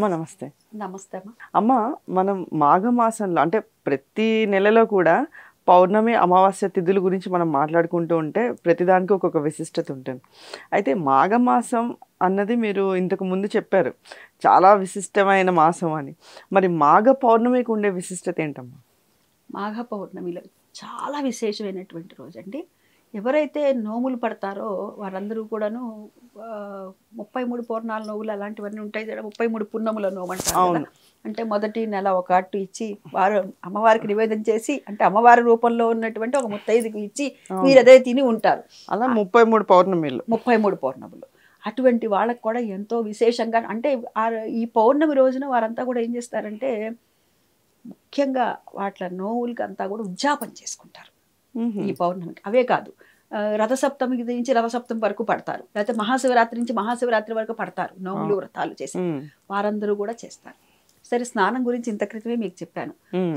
అమ్మ నమస్తే. నమస్తే అమ్మ. అమ్మ మనం మాఘమాసంలో అంటే ప్రతి నెలలో కూడా పౌర్ణమి అమావాస్య తిథుల గురించి మనం మాట్లాడుకుంటూ ఉంటే ప్రతిదానికి ఒక్కొక్క విశిష్టత ఉంటుంది. అయితే మాఘమాసం అన్నది మీరు ఇంతకు ముందు చెప్పారు చాలా విశిష్టమైన మాసం అని. మరి మాఘ పౌర్ణమికి ఉండే విశిష్టత ఏంటమ్మా? మాఘ పౌర్ణమిలో చాలా విశేషమైనటువంటి రోజు అండి. ఎవరైతే నోములు పడతారో వారందరూ కూడాను 33 పౌర్ణాల నోములు అలాంటివన్నీ ఉంటాయి. 33 పున్నముల నోము అంటారు. అంటే మొదటి నెల ఒక అట్టు ఇచ్చి వారు అమ్మవారికి నివేదన చేసి అంటే అమ్మవారి రూపంలో ఉన్నటువంటి ఒక ముత్తైదుకి ఇచ్చి మీరు అదే తిని ఉంటారు. అలా 33 పౌర్ణమిలు 33 పౌర్ణములు అటువంటి వాళ్ళకు కూడా ఎంతో విశేషంగా అంటే ఈ పౌర్ణమి రోజున వారంతా కూడా ఏం చేస్తారంటే ముఖ్యంగా వాట్ల నోవులకి అంతా కూడా ఉద్యాపన చేసుకుంటారు. ఈ పౌర్ణమికి అవే కాదు రథసప్తమికి నుంచి రథసప్తమి వరకు పడతారు, లేకపోతే మహాశివరాత్రి నుంచి మహాశివరాత్రి వరకు పడతారు. నోములు వ్రతాలు చేసి వారందరూ కూడా చేస్తారు. సరే, స్నానం గురించి ఇంత క్రితమే మీకు చెప్పాను.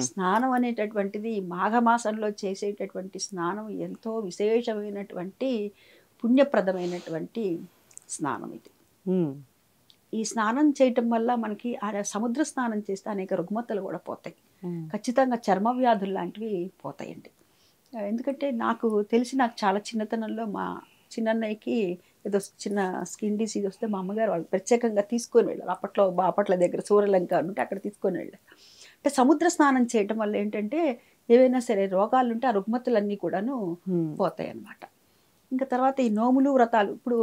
స్నానం అనేటటువంటిది మాఘమాసంలో చేసేటటువంటి స్నానం ఎంతో విశేషమైనటువంటి పుణ్యప్రదమైనటువంటి స్నానం ఇది. ఈ స్నానం చేయటం వల్ల మనకి సముద్ర స్నానం చేస్తే అనేక రుగ్మతలు కూడా పోతాయి. ఖచ్చితంగా చర్మ వ్యాధులు లాంటివి పోతాయండి. ఎందుకంటే నాకు తెలిసి నాకు చాలా చిన్నతనంలో మా చిన్నన్నయ్యకి ఏదో చిన్న స్కిన్ డిసీజ్ వస్తే మా అమ్మగారు వాళ్ళు ప్రత్యేకంగా తీసుకొని వెళ్ళారు. అప్పట్లో బాపట్ల దగ్గర సూర్యలంక ఉంటే అక్కడ తీసుకొని వెళ్ళారు. అంటే సముద్ర స్నానం చేయడం వల్ల ఏంటంటే ఏవైనా సరే రోగాలు ఉంటే ఆ రుగ్మతులన్నీ కూడాను పోతాయి అన్నమాట. ఇంకా తర్వాత ఈ నోములు వ్రతాలు ఇప్పుడు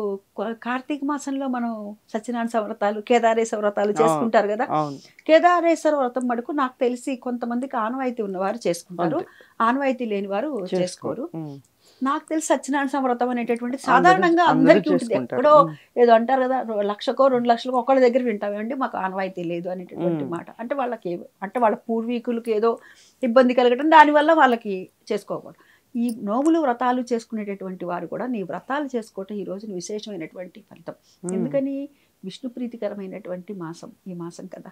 కార్తీక మాసంలో మనం సత్యనారాయణ వ్రతాలు కేదారేశ్వర వ్రతాలు చేసుకుంటారు కదా. కేదారేశ్వర వ్రతం మటుకు నాకు తెలిసి కొంతమందికి ఆనవాయితీ ఉన్నవారు చేసుకుంటారు, ఆనవాయితీ లేని వారు చేసుకోరు. నాకు తెలిసి సత్యనారాయణ వ్రతం అనేటటువంటి సాధారణంగా అందరికీ ఉంటుంది. ఎక్కడో ఏదో అంటారు కదా 1,00,000కో 2,00,000కో ఒకళ్ళ దగ్గర వింటామండి మాకు ఆనవాయితీ లేదు అనేటటువంటి మాట. అంటే వాళ్ళకి అంటే వాళ్ళ పూర్వీకులకి ఏదో ఇబ్బంది కలగడం దానివల్ల వాళ్ళకి చేసుకోకూడదు. ఈ నోములు వ్రతాలు చేసుకునేటటువంటి వారు కూడా నీ వ్రతాలు చేసుకోవటం ఈ రోజున విశేషమైనటువంటి ఫలితం. ఎందుకని విష్ణు ప్రీతికరమైనటువంటి మాసం ఈ మాసం కదా,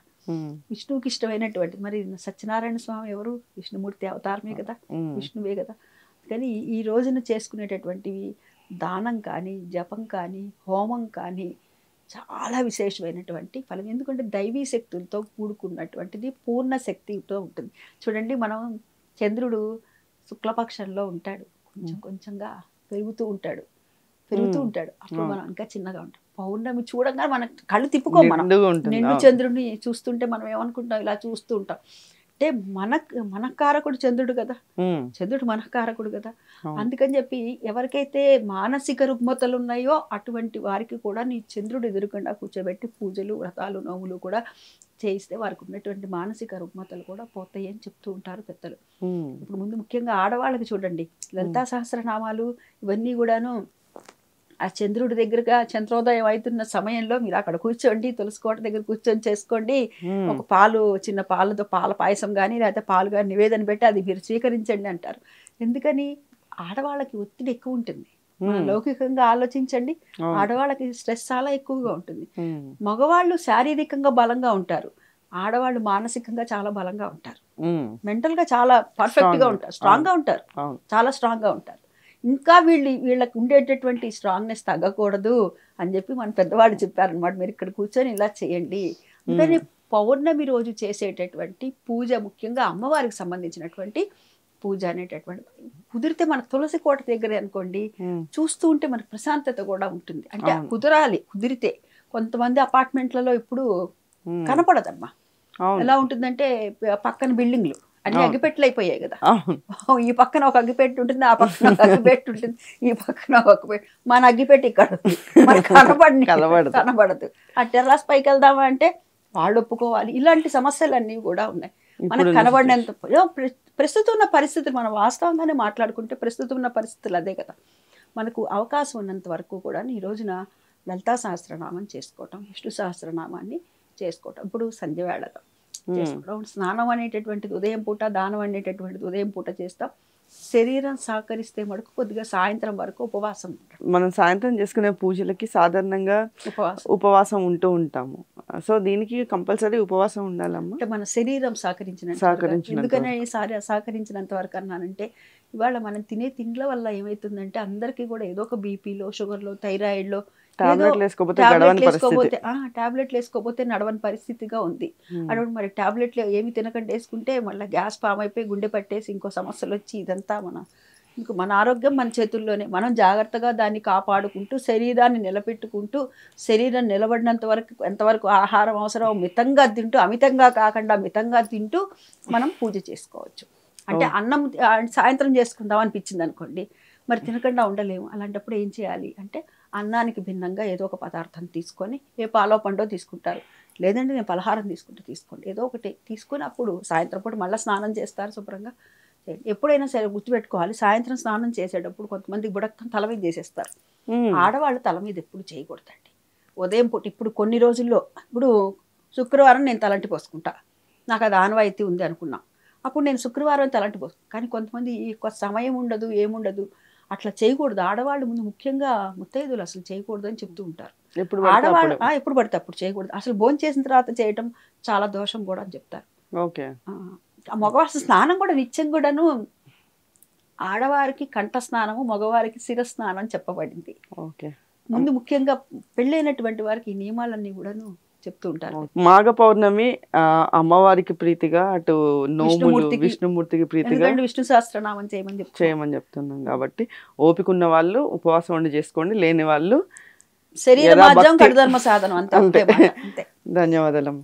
విష్ణువుకి ఇష్టమైనటువంటి. మరి సత్యనారాయణ స్వామి ఎవరు? విష్ణుమూర్తి అవతారమే కదా, విష్ణువే కదా. కానీ ఈ రోజున చేసుకునేటటువంటివి దానం కానీ జపం కానీ హోమం కానీ చాలా విశేషమైనటువంటి ఫలం. ఎందుకంటే దైవీ శక్తులతో కూడుకున్నటువంటిది, పూర్ణ శక్తితో ఉంటుంది. చూడండి మనం చంద్రుడు శుక్లపక్షంలో ఉంటాడు, కొంచెం కొంచెంగా పెరుగుతూ ఉంటాడు. అప్పుడు మనం ఇంకా చిన్నగా ఉంటాం. పౌర్ణమి చూడగానే మన కళ్ళు తిప్పుకో, మనం నిండు చంద్రుడిని చూస్తుంటే మనం ఏమనుకుంటాం, ఇలా చూస్తూ ఉంటాం. అంటే మనకారకుడు చంద్రుడు కదా, చంద్రుడు మనకారకుడు కదా. అందుకని చెప్పి ఎవరికైతే మానసిక రుగ్మతలు ఉన్నాయో అటువంటి వారికి కూడా నీ చంద్రుడు ఎదురుకుండా కూర్చోబెట్టి పూజలు వ్రతాలు నోములు కూడా చేయిస్తే వారికి ఉన్నటువంటి మానసిక రుగ్మతలు కూడా పోతాయి అని చెప్తూ ఉంటారు పెద్దలు. ఇప్పుడు ముందు ముఖ్యంగా ఆడవాళ్ళకి చూడండి లలితా సహస్రనామాలు ఇవన్నీ కూడాను ఆ చంద్రుడి దగ్గరగా చంద్రోదయం అవుతున్న సమయంలో మీరు అక్కడ కూర్చోండి, తులసికోట దగ్గర కూర్చొని చేసుకోండి. ఒక పాలు చిన్న పాలతో పాల పాయసం కానీ లేకపోతే పాలు కానీ నివేదన పెట్టి అది మీరు స్వీకరించండి అంటారు. ఎందుకని ఆడవాళ్ళకి ఒత్తిడి ఎక్కువ ఉంటుంది. లౌకికంగా ఆలోచించండి, ఆడవాళ్ళకి స్ట్రెస్ చాలా ఎక్కువగా ఉంటుంది. మగవాళ్ళు శారీరకంగా బలంగా ఉంటారు, ఆడవాళ్ళు మానసికంగా చాలా బలంగా ఉంటారు, మెంటల్ గా చాలా పర్ఫెక్ట్ గా ఉంటారు, స్ట్రాంగ్ గా ఉంటారు, చాలా స్ట్రాంగ్ గా ఉంటారు. ఇంకా వీళ్ళకి ఉండేటటువంటి స్ట్రాంగ్నెస్ తగ్గకూడదు అని చెప్పి మన పెద్దవాళ్ళు చెప్పారనమాట, మీరు ఇక్కడ కూర్చొని ఇలా చేయండి. అందుకని పౌర్ణమి రోజు చేసేటటువంటి పూజ ముఖ్యంగా అమ్మవారికి సంబంధించినటువంటి పూజ అనేటటువంటి కుదిరితే మన తులసి కోట దగ్గర అనుకోండి చూస్తూ ఉంటే మనకు ప్రశాంతత కూడా ఉంటుంది. అంటే కుదిరితే కొంతమంది అపార్ట్మెంట్లలో ఇప్పుడు కనపడదమ్మా. ఎలా ఉంటుందంటే పక్కన బిల్డింగ్లు అన్ని అగ్గిపెట్లు అయిపోయాయి కదా, ఈ పక్కన ఒక అగ్గిపెట్టు ఉంటుంది, ఆ పక్కన ఒక అగ్గిపెట్టు ఉంటుంది, ఈ పక్కన ఒక మన అగ్గిపెట్టు ఇక్కడ కనబడదు. ఆ టెర్రస్ పైకి వెళ్దామా అంటే వాళ్ళు ఒప్పుకోవాలి. ఇలాంటి సమస్యలు అన్నీ కూడా ఉన్నాయి. మనకు కనబడినంత ప్రస్తుతం ఉన్న పరిస్థితులు మనం వాస్తవంగానే మాట్లాడుకుంటే ప్రస్తుతం ఉన్న పరిస్థితులు అదే కదా. మనకు అవకాశం ఉన్నంత వరకు కూడా ఈ రోజున లలితా సహస్రనామం చేసుకోవటం, విష్ణు సహస్రనామాన్ని చేసుకోవటం, ఇప్పుడు సంధ్యవేళలో చేసుకుంటాం. స్నానం అనేటటువంటిది ఉదయం పూట, దానం అనేటటువంటిది ఉదయం పూట చేస్తాం. శరీరం సహకరిస్తే మటుకు కొద్దిగా సాయంత్రం వరకు ఉపవాసం ఉంటాం. మనం సాయంత్రం చేసుకునే పూజలకి సాధారణంగా ఉపవాసం ఉంటూ ఉంటాము. సో దీనికి కంపల్సరీ ఉపవాసం ఉండాలమ్మా, అంటే మన శరీరం సహకరించినంత. ఎందుకనే సహకరించినంత వరకు అన్నానంటే ఇవాళ మనం తినే తిండ్ల వల్ల ఏమవుతుందంటే అందరికీ కూడా ఏదో ఒక బీపీలో, షుగర్లో, థైరాయిడ్లో టాబ్లెట్లు వేసుకోపోతే నడవని పరిస్థితిగా ఉంది. అటువంటి మరి టాబ్లెట్లు ఏమి తినకుండా వేసుకుంటే మళ్ళీ గ్యాస్ ఫామ్ అయిపోయి గుండె పట్టేసి ఇంకో సమస్యలు వచ్చి ఇదంతా మన ఆరోగ్యం మన చేతుల్లోనే. మనం జాగ్రత్తగా దాన్ని కాపాడుకుంటూ శరీరాన్ని నిలబెట్టుకుంటూ శరీరం నిలబడినంత వరకు ఎంతవరకు ఆహారం అవసరమో మితంగా తింటూ అమితంగా కాకుండా మితంగా తింటూ మనం పూజ చేసుకోవచ్చు. అంటే అన్నం సాయంత్రం చేసుకుందాం అనిపించింది అనుకోండి, మరి తినకుండా ఉండలేము. అలాంటప్పుడు ఏం చేయాలి అంటే అన్నానికి భిన్నంగా ఏదో ఒక పదార్థం తీసుకొని, ఏ పాలో పండో తీసుకుంటారు, లేదంటే నేను పలహారం తీసుకోండి, ఏదో ఒకటి తీసుకుని అప్పుడు సాయంత్రం పూట మళ్ళీ స్నానం చేస్తారు శుభ్రంగా. ఎప్పుడైనా సరే గుర్తుపెట్టుకోవాలి, సాయంత్రం స్నానం చేసేటప్పుడు కొంతమంది బుడక్కం తల మీద చేసేస్తారు. ఆడవాళ్ళు తల మీద ఎప్పుడు చేయకూడదండి. ఉదయం పూట ఇప్పుడు కొన్ని రోజుల్లో, ఇప్పుడు శుక్రవారం నేను తలంటి పోసుకుంటా, నాకు అది ఆనవాయితీ ఉంది అనుకున్నాం, అప్పుడు నేను శుక్రవారం తలంటి పోసుకుంటాను. కానీ కొంతమంది సమయం ఉండదు, ఏముండదు, అట్లా చేయకూడదు. ఆడవాళ్ళు ముందు ముఖ్యంగా ముత్తైదులు అసలు చేయకూడదు అని చెప్తూ ఉంటారు. ఆడవాళ్ళు ఎప్పుడు పడితే అప్పుడు చేయకూడదు, అసలు భోజనం చేసిన తర్వాత చేయటం చాలా దోషం కూడా అని చెప్తారు. మగవారి స్నానం కూడా నిత్యం కూడాను, ఆడవారికి కంఠ స్నానము, మగవారికి శిరస్నానం చెప్పబడింది. ముందు ముఖ్యంగా పెళ్ళైనటువంటి వారికి ఈ నియమాలన్నీ కూడాను చెప్తూ ఉంటారు. మాఘ పౌర్ణమి అమ్మవారికి ప్రీతిగా, అటు విష్ణుమూర్తికి ప్రీతిగా విష్ణు సహస్రనామం చేయమని చెప్తున్నాం కాబట్టి ఓపిక ఉన్న వాళ్ళు ఉపవాసం ఉండి చేసుకోండి, లేని వాళ్ళు శరీర మార్జం కడుధర్మ సాధనం అంతే. ధన్యవాదాలు.